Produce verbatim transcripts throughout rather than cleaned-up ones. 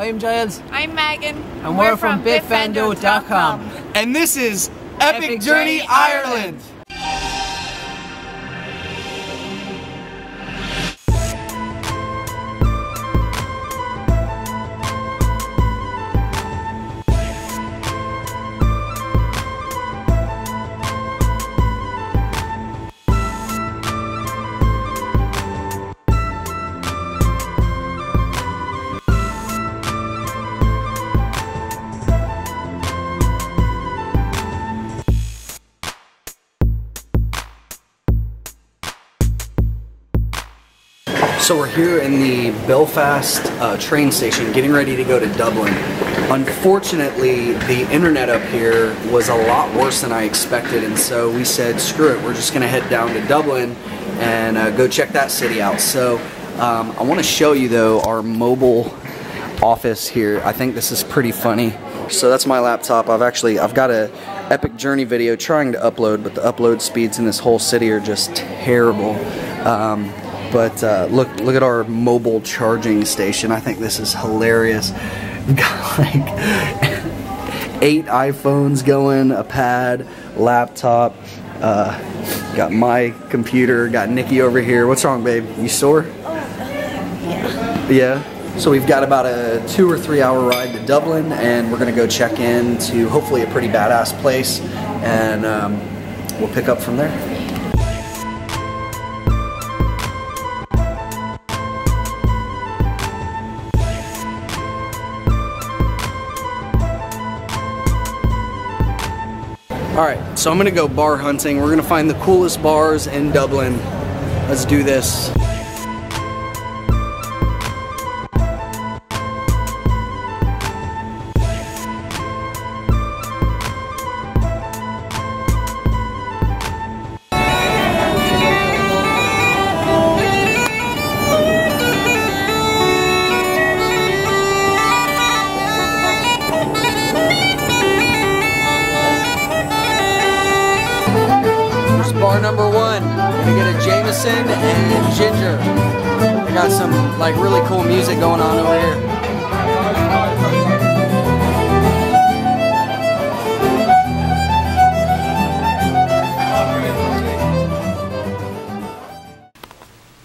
I'm Giles. I'm Megan. And, and we're, we're from, from Bitvendo dot com. And this is Epic, Epic Journey, Journey Ireland. So we're here in the Belfast uh, train station getting ready to go to Dublin. Unfortunately, the internet up here was a lot worse than I expected, and so we said, screw it, we're just going to head down to Dublin and uh, go check that city out. So um, I want to show you, though, our mobile office here. I think this is pretty funny. So that's my laptop. I've actually, I've got a Epic Journey video trying to upload, but the upload speeds in this whole city are just terrible. Um, But uh, look, look at our mobile charging station. I think this is hilarious. We've got like eight iPhones going, a pad, laptop. Uh, got my computer, got Nikki over here. What's wrong, babe? You sore? Oh, yeah. Yeah? So we've got about a two or three hour ride to Dublin, and we're gonna go check in to hopefully a pretty badass place, and um, we'll pick up from there. Alright, so I'm gonna go bar hunting. We're gonna find the coolest bars in Dublin. Let's do this. Number one, I'm gonna get a Jameson and ginger. I got some like really cool music going on over here.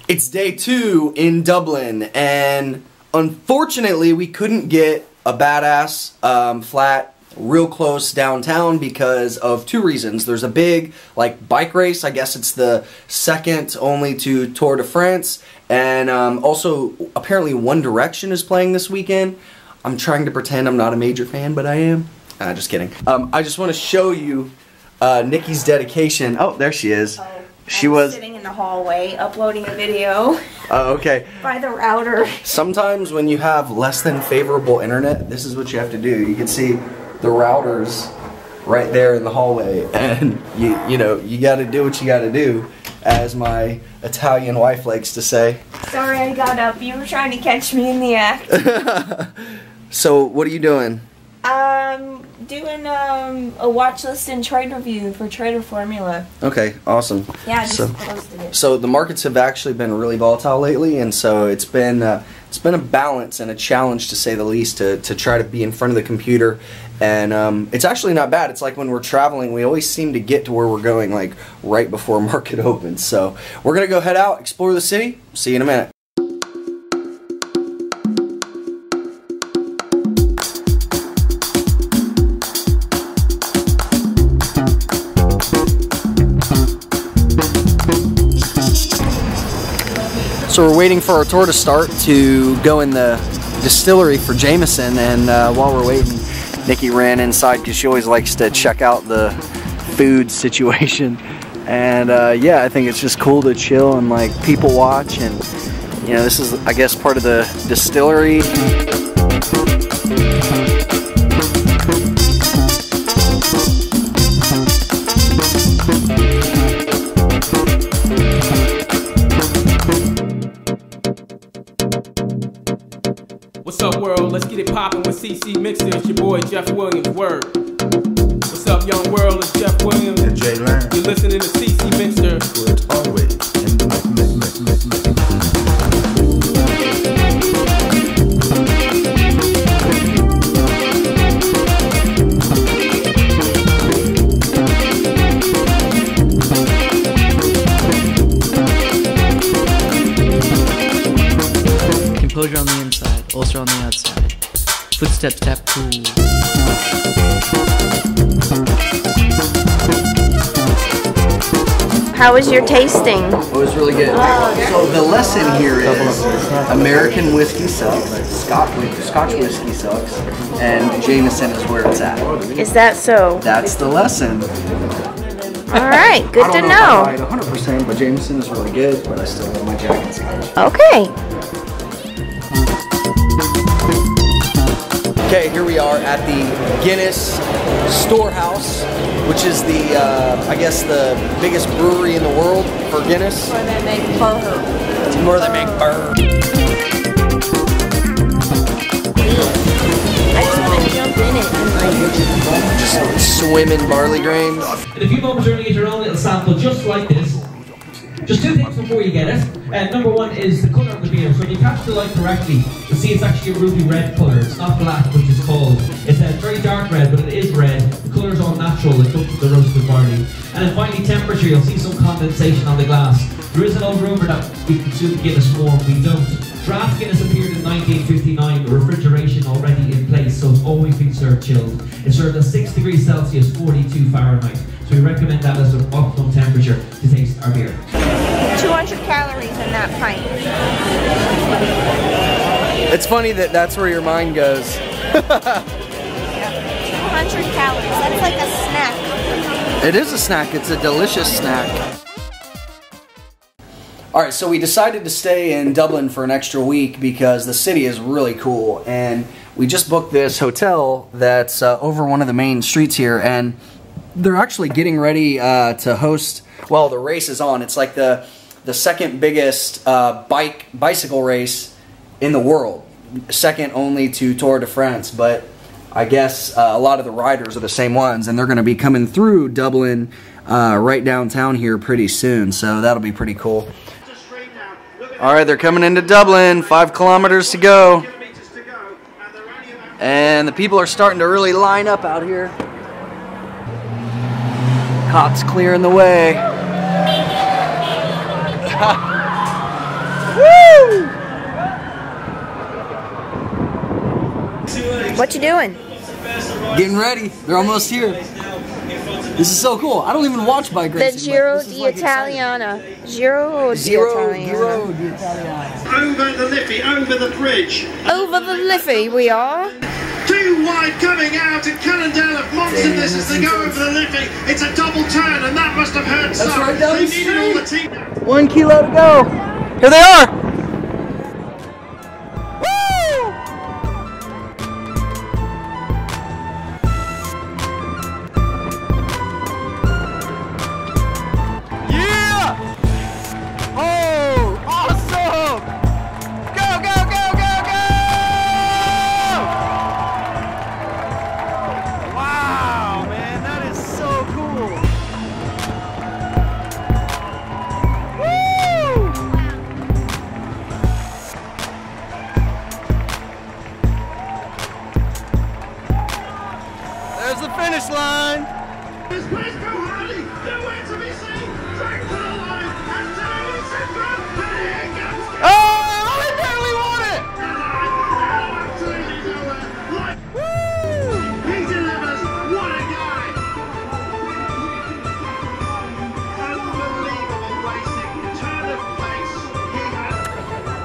It's day two in Dublin, and unfortunately we couldn't get a badass um, flat real close downtown because of two reasons. There's a big like bike race. I guess it's the second only to Tour de France, and um, also apparently One Direction is playing this weekend. I'm trying to pretend I'm not a major fan, but I am. Nah, just kidding. Um, I just want to show you uh, Nikki's dedication. Oh, there she is. Oh, she was sitting in the hallway uploading a video. Oh, okay. By the router. Sometimes when you have less than favorable internet, this is what you have to do. You can see the routers right there in the hallway, and you you know you got to do what you got to do, as my Italian wife likes to say. Sorry, I got up. You were trying to catch me in the act. So what are you doing? Um, doing um a watch list and trade review for Trader Formula. Okay, awesome. Yeah, I just so, posted it. So the markets have actually been really volatile lately, and so it's been uh, it's been a balance and a challenge, to say the least, to to try to be in front of the computer. And um, it's actually not bad. It's like when we're traveling, we always seem to get to where we're going like right before market opens. So we're gonna go head out, explore the city. See you in a minute. So we're waiting for our tour to start to go in the distillery for Jameson, and uh, while we're waiting, Nikki ran inside because she always likes to check out the food situation. And uh, yeah, I think it's just cool to chill and like people watch, and you know, this is I guess part of the distillery. What's up, world? Let's get it poppin' with C C Mixer. It's your boy Jeff Williams. Word. What's up, young world? It's Jeff Williams and Jay Lance. You're listening to C C Mixer. Good always in the mix, mix, mix, mix, mix. faster on the outside. Footsteps tap cool. How was your tasting? It was really good. So the lesson here is American whiskey sucks, Scotch Scotch whiskey sucks, and Jameson is where it's at. Is that so? That's the lesson. All right, good to know. I don't know if I lied one hundred percent, but Jameson is really good, but I still love my Jack and Scotch. Okay. Okay, here we are at the Guinness Storehouse, which is the, uh, I guess, the biggest brewery in the world for Guinness. Where they make burr. Where they make burr. I just want to jump in it and just swim in barley grains. In a few moments you're going to get your own little sample just like this. Just two things before you get it. Uh, number one is the colour of the beer. So when you catch the light correctly, you see it's actually a ruby red colour. It's not black, which is cold. It's a very dark red, but it is red. The colour's all natural. It comes from the roasted barley. And then finally, temperature. You'll see some condensation on the glass. There is an old rumour that we consume Guinness more, we don't. Draft Guinness appeared in nineteen fifty-nine, refrigeration already in place, so it's always been served chilled. It's served at six degrees Celsius, forty-two Fahrenheit. So we recommend that as an optimum temperature to taste our beer. two hundred calories in that pint. It's funny that that's where your mind goes. Yeah. two hundred calories, that's like a snack. It is a snack, it's a delicious snack. Alright, so we decided to stay in Dublin for an extra week because the city is really cool, and we just booked this hotel that's uh, over one of the main streets here, and they're actually getting ready uh, to host, well, the race is on. It's like the the second biggest uh, bike bicycle race in the world, second only to Tour de France, but I guess uh, a lot of the riders are the same ones, and they're going to be coming through Dublin uh, right downtown here pretty soon, so that'll be pretty cool. All right, they're coming into Dublin, five kilometers to go. And the people are starting to really line up out here. Cops clearing the way. Woo! What you doing? Getting ready. They're almost here. This is so cool. I don't even watch bike racing. The Giro d'Italia. Giro d'Italia. Over the Liffey, over the bridge. Over the Liffey we are. Two wide coming out in Cannondale of Monster. This is the go over the Liffey. It's a double turn and that must have hurt some. That's right down the street. One kilo to go. Here they are.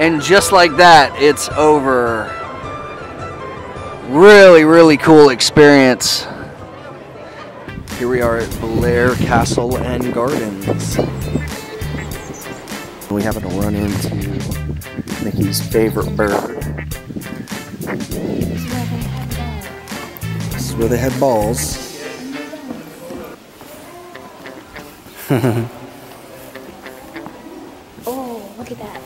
And just like that, it's over. Really, really cool experience. Here we are at Blair Castle and Gardens. We happen to run into Nikki's favorite bird. This is where they had balls. Oh, look at that.